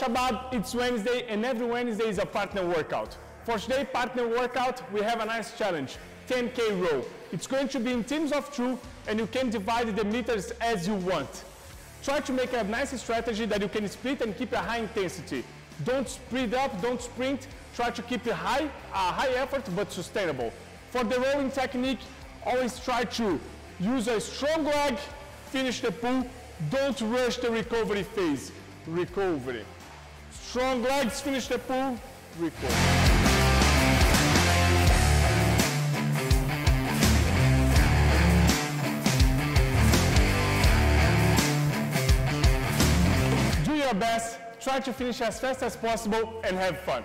Shabbat, it's Wednesday, and every Wednesday is a partner workout. For today's partner workout, we have a nice challenge, 10K row. It's going to be in teams of two, and you can divide the meters as you want. Try to make a nice strategy that you can split and keep a high intensity. Don't split up, don't sprint. Try to keep a high effort, but sustainable. For the rowing technique, always try to use a strong leg, finish the pull, don't rush the recovery phase. Recovery. Strong legs, finish the pull, recovery. Do your best, try to finish as fast as possible and have fun.